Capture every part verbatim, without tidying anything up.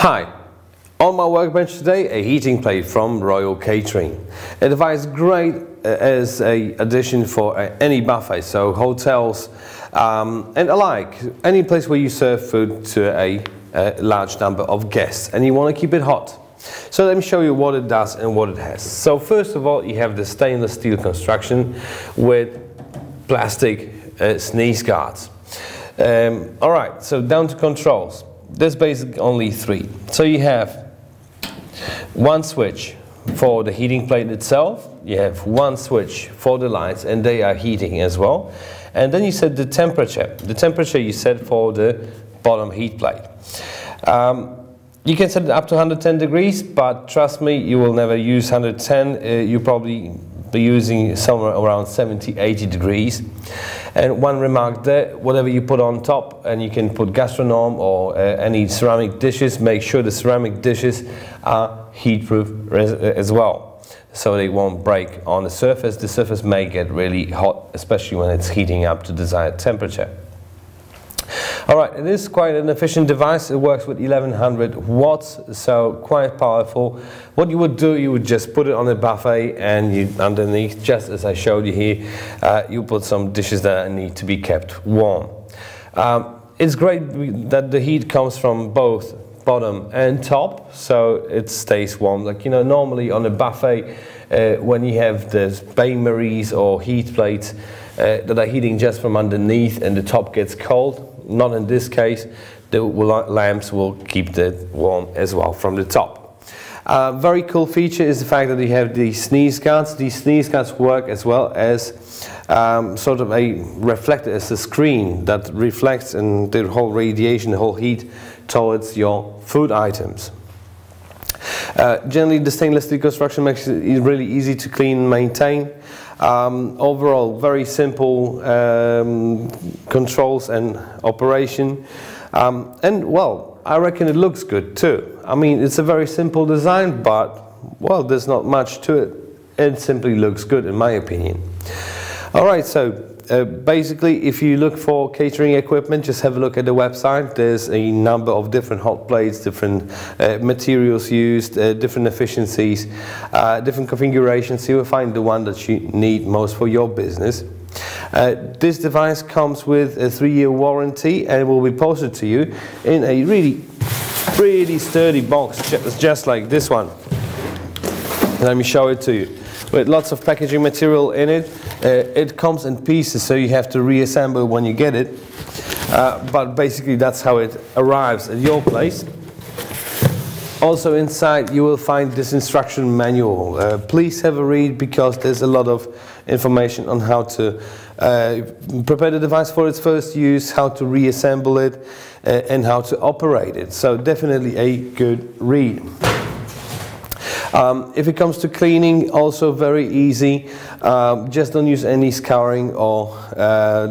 Hi, on my workbench today a heating plate from Royal Catering. It provides great uh, as a addition for uh, any buffet, so hotels um, and alike, any place where you serve food to a, a large number of guests and you want to keep it hot. So let me show you what it does and what it has. So first of all you have the stainless steel construction with plastic uh, sneeze guards. Um, alright, so down to controls. There's basically only three. So you have one switch for the heating plate itself, you have one switch for the lights and they are heating as well, and then you set the temperature. The temperature you set for the bottom heat plate. Um, you can set it up to one hundred ten degrees, but trust me, you will never use one hundred ten, uh, you probably be using somewhere around seventy eighty degrees. And one remark there, whatever you put on top, and you can put gastronorm or uh, any ceramic dishes, make sure the ceramic dishes are heat proof as well, so they won't break on the surface. The surface may get really hot, especially when it's heating up to desired temperature. Alright, it is quite an efficient device. It works with eleven hundred watts, so quite powerful. What you would do, you would just put it on a buffet and you, underneath, just as I showed you here, uh, you put some dishes that need to be kept warm. Um, it's great that the heat comes from both bottom and top, so it stays warm. Like, you know, normally on a buffet, uh, when you have those bain-maries or heat plates uh, that are heating just from underneath and the top gets cold, not in this case, the lamps will keep it warm as well from the top. Uh, very cool feature is the fact that you have these sneeze guards. These sneeze guards work as well as um, sort of a reflector, as a screen that reflects and the whole radiation, the whole heat towards your food items. Uh, generally the stainless steel construction makes it really easy to clean and maintain. Um, overall very simple um, controls and operation, um, and well, I reckon it looks good too. I mean, it's a very simple design, but well, there's not much to it. It simply looks good in my opinion. Alright, so Uh, basically, if you look for catering equipment, just have a look at the website. There's a number of different hot plates, different uh, materials used, uh, different efficiencies, uh, different configurations. You will find the one that you need most for your business. Uh, this device comes with a three-year warranty and will be posted to you in a really, really sturdy box, just like this one. Let me show it to you. With lots of packaging material in it. Uh, it comes in pieces, so you have to reassemble when you get it. Uh, but basically that's how it arrives at your place. Also inside you will find this instruction manual. Uh, please have a read, because there's a lot of information on how to uh, prepare the device for its first use, how to reassemble it, uh, and how to operate it. So definitely a good read. Um, if it comes to cleaning, also very easy. Um, just don't use any scouring or uh,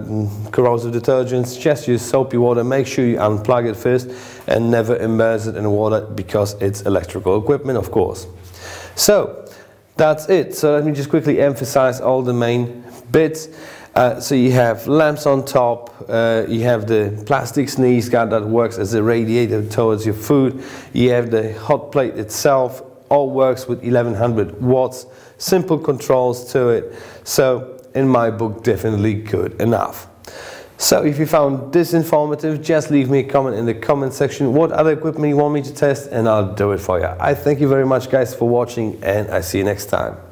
corrosive detergents, just use soapy water. Make sure you unplug it first and never immerse it in water, because it's electrical equipment, of course. So that's it. So let me just quickly emphasize all the main bits. Uh, so you have lamps on top, uh, you have the plastic sneeze guard that works as a radiator towards your food, you have the hot plate itself. All works with eleven hundred watts, simple controls to it, so in my book definitely good enough. So if you found this informative, just leave me a comment in the comment section what other equipment you want me to test, and I'll do it for you. I thank you very much guys for watching, and I see you next time.